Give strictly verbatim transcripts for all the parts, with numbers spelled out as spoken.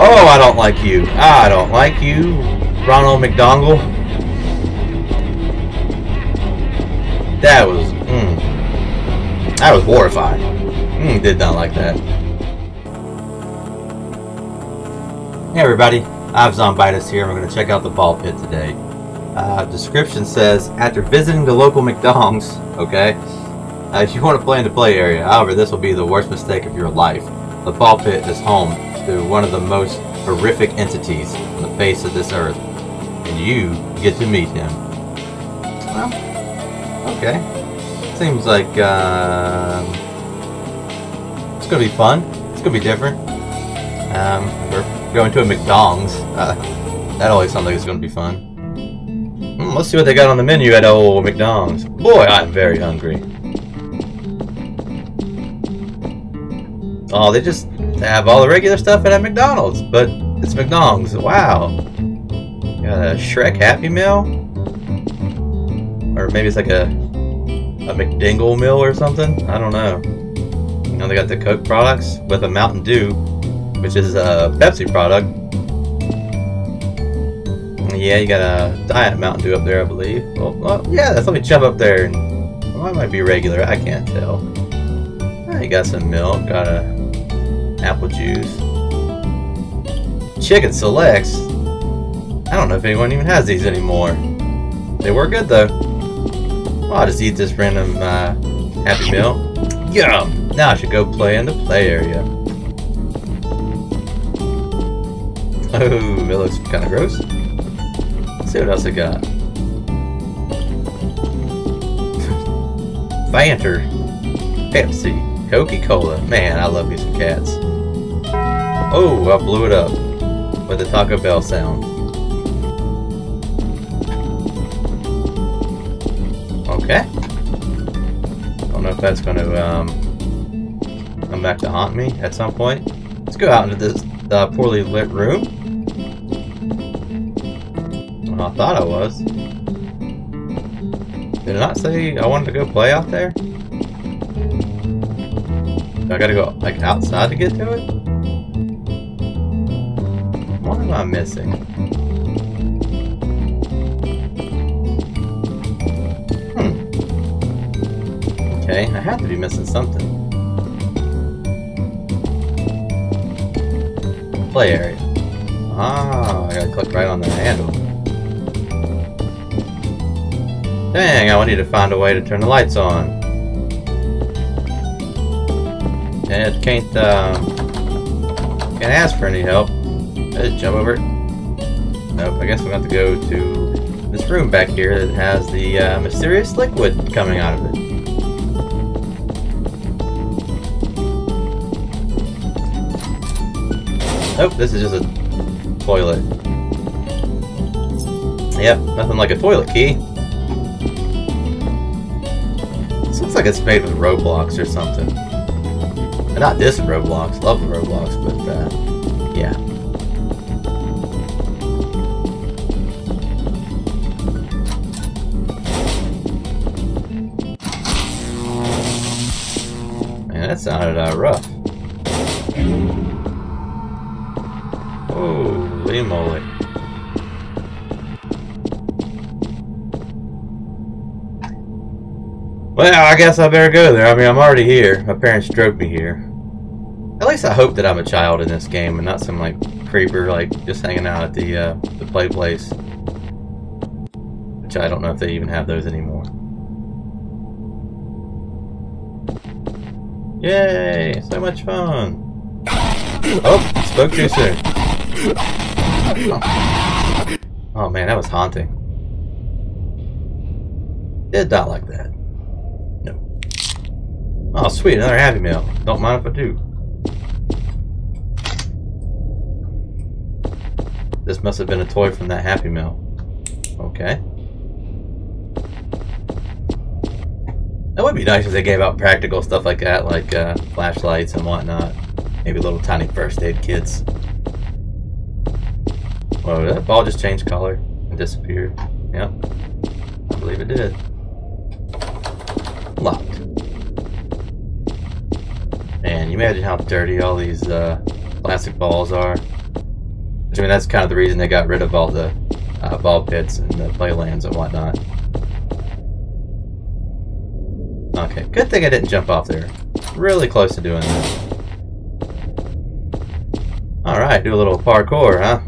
Oh, I don't like you. I don't like you, Ronald McDongle. That was, mm, that was horrifying. Mm, did not like that. Hey everybody, I'm Zombitis here, and we're going to check out the ball pit today. Uh, description says, after visiting the local McDongs, okay, uh, if you want to play in the play area, however, this will be the worst mistake of your life. The ball pit is home to one of the most horrific entities on the face of this earth, and you get to meet him. Well, okay. Seems like, uh, it's gonna be fun. It's gonna be different. Um, we're going to a McDonald's. Uh, that always sounds like it's gonna be fun. Mm, let's see what they got on the menu at old McDonald's. Boy, I'm very hungry. Oh, they just have all the regular stuff at McDonald's, but it's McDonald's. Wow. Got a Shrek Happy Meal? Or maybe it's like a, a McDingle meal or something? I don't know. You know, they got the Coke products with a Mountain Dew, which is a Pepsi product. Yeah, you got a Diet Mountain Dew up there, I believe. Well, well yeah, that's let me jump up there. Well, that might be regular. I can't tell. You got some milk, got a apple juice. Chicken selects. I don't know if anyone even has these anymore. They were good though. Well, I'll just eat this random uh, Happy Meal. Yum! Now I should go play in the play area. Oh, that looks kind of gross. Let's see what else I got. Fanter. Pepsi. Coca-Cola. Man, I love these cats. Oh, I blew it up with the Taco Bell sound. Okay. Don't know if that's going to um, come back to haunt me at some point. Let's go out into this uh, poorly lit room. Well, I thought I was. Did I not say I wanted to go play out there? Do I gotta go, like, outside to get to it? What am I missing? Hmm. Okay, I have to be missing something. Play area. Ah, I gotta click right on the handle. Dang, I need to find a way to turn the lights on. And it can't, um, can't ask for any help. I just jump over it. Nope, I guess we're going to have to go to this room back here that has the uh, mysterious liquid coming out of it. Nope, this is just a toilet. Yep, nothing like a toilet key. This looks like it's made with Roblox or something. Not this Roblox, love Roblox, but uh, yeah. Man, that sounded uh, rough. Holy moly. Well, I guess I better go there. I mean, I'm already here. My parents drove me here. At least I hope that I'm a child in this game and not some, like, creeper, like, just hanging out at the, uh, the play place. Which I don't know if they even have those anymore. Yay! So much fun! Oh! Spoke too soon! Oh, oh man, that was haunting. Did not like that. No. Oh sweet, another Happy Meal. Don't mind if I do. This must have been a toy from that Happy Meal. Okay. That would be nice if they gave out practical stuff like that, like uh, flashlights and whatnot. Maybe little tiny first aid kits. Whoa, that ball just changed color and disappeared. Yep. I believe it did. Locked. Man, you imagine how dirty all these uh, plastic balls are. I mean, that's kind of the reason they got rid of all the uh, ball pits and the playlands and whatnot. Okay, good thing I didn't jump off there. Really close to doing that. Alright, do a little parkour, huh?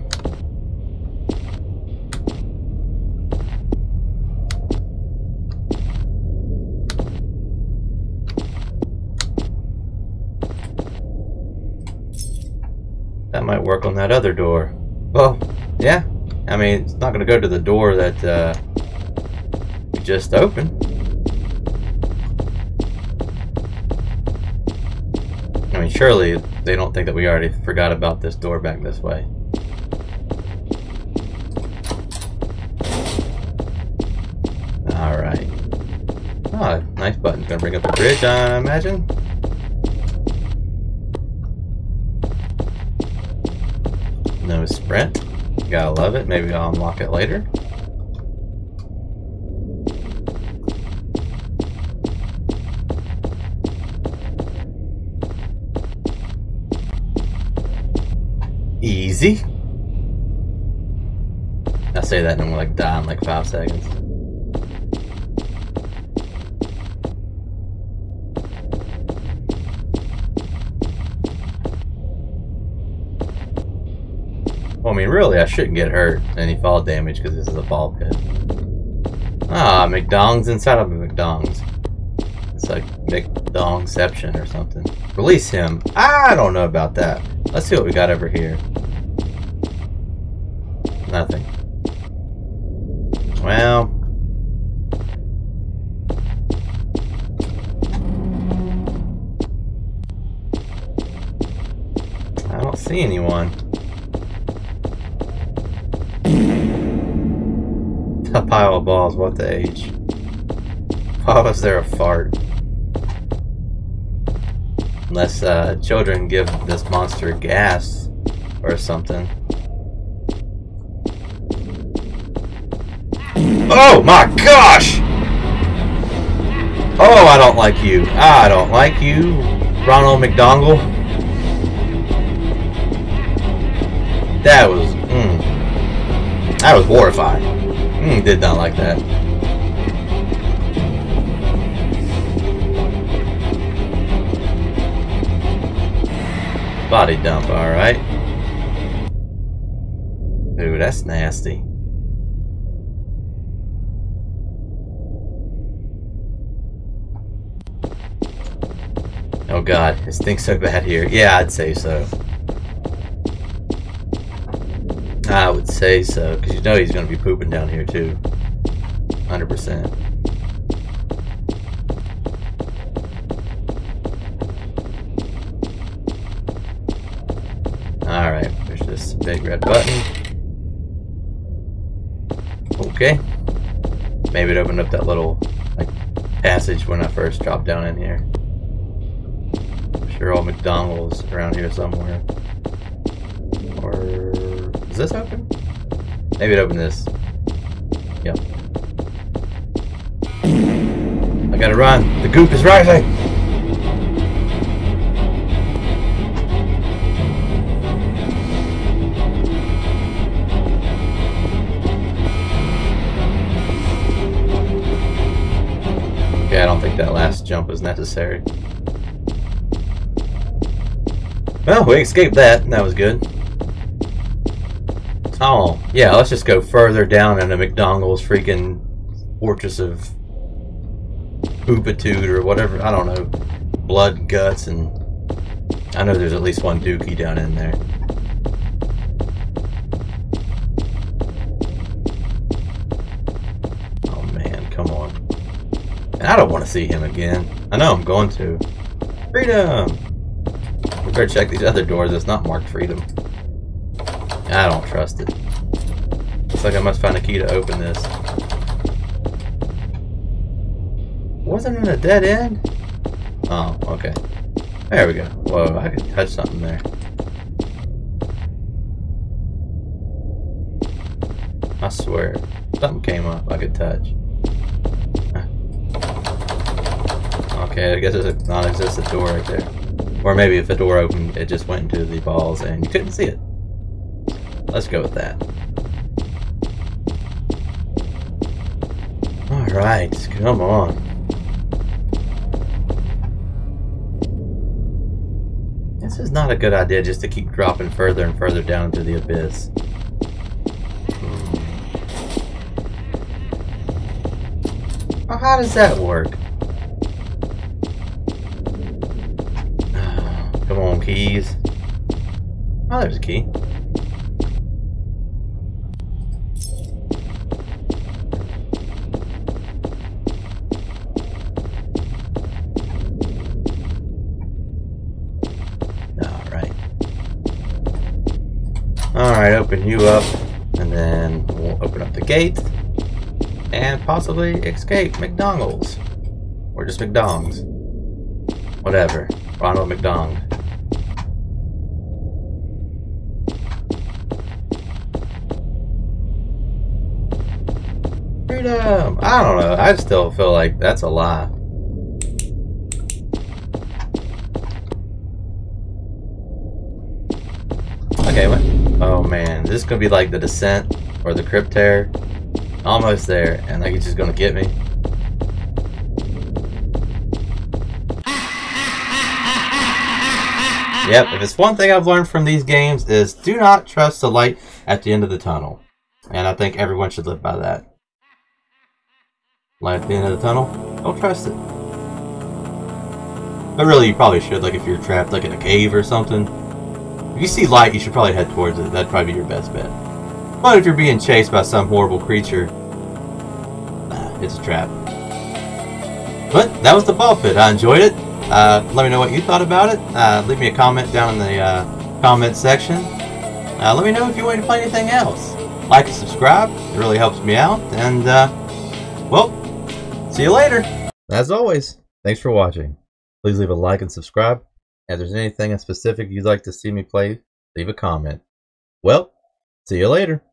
That might work on that other door. Well, yeah. I mean, it's not going to go to the door that uh, we just opened. I mean, surely they don't think that we already forgot about this door back this way. Alright. Oh, nice button. Gonna bring up the bridge, I imagine. No sprint. Gotta love it. Maybe I'll unlock it later. Easy. I say that and I'm like die in like five seconds. Well, I mean, really, I shouldn't get hurt any fall damage because this is a ball pit. Ah, McDongs inside of a McDongs. It's like McDongception or something. Release him. I don't know about that. Let's see what we got over here. Nothing. Well. I don't see anyone. A pile of balls, what the H? Why was there a fart? Unless uh, children give this monster gas or something. Oh my gosh! Oh, I don't like you. I don't like you, Ronald McDongle. That was, mm, that was horrifying. Mm, did not like that. Body dump, alright. Ooh, that's nasty. Oh god, it stinks so bad here. Yeah, I'd say so. I would say so, because you know he's going to be pooping down here too. one hundred percent. Alright, there's this big red button. Okay. Maybe it opened up that little like passage when I first dropped down in here. Sure, old McDonald's around here somewhere. Or is this open? Maybe it opened this. Yep. I gotta run. The goop is rising. Okay, I don't think that last jump was necessary. Well, we escaped that. That was good. Oh, yeah, let's just go further down into McDongle's freaking fortress of poopitude or whatever. I don't know. Blood, guts, and I know there's at least one dookie down in there. Oh, man, come on. And I don't want to see him again. I know I'm going to. Freedom! We better check these other doors. It's not marked freedom. I don't trust it. Looks like I must find a key to open this. Wasn't it a dead end? Oh, okay. There we go. Whoa, I could touch something there. I swear, something came up I could touch. Okay, I guess there's a non-existent door right there. Or maybe if the door opened, it just went into the balls and you couldn't see it. Let's go with that. Alright, come on. This is not a good idea just to keep dropping further and further down into the abyss. Well, how does that work? Come on, keys. Oh, there's a key. Alright, open you up, and then we'll open up the gate, and possibly escape McDonald's. Or just McDongs. Whatever. Ronald McDongle. Freedom! I don't know, I still feel like that's a lie. Okay, what? Oh man, this is gonna be like the descent or the crypt tear. Almost there, and like it's just gonna get me. Yep, if it's one thing I've learned from these games is do not trust the light at the end of the tunnel. And I think everyone should live by that. Light at the end of the tunnel? Don't trust it. But really, you probably should, like if you're trapped like in a cave or something. If you see light, you should probably head towards it. That'd probably be your best bet. But if you're being chased by some horrible creature, nah, it's a trap. But that was the ball pit. I enjoyed it. Uh, let me know what you thought about it. Uh, leave me a comment down in the uh, comment section. Uh, let me know if you want to play anything else. Like and subscribe. It really helps me out. And, uh, well, see you later. As always, thanks for watching. Please leave a like and subscribe. If there's anything in specific you'd like to see me play, leave a comment. Well, see you later.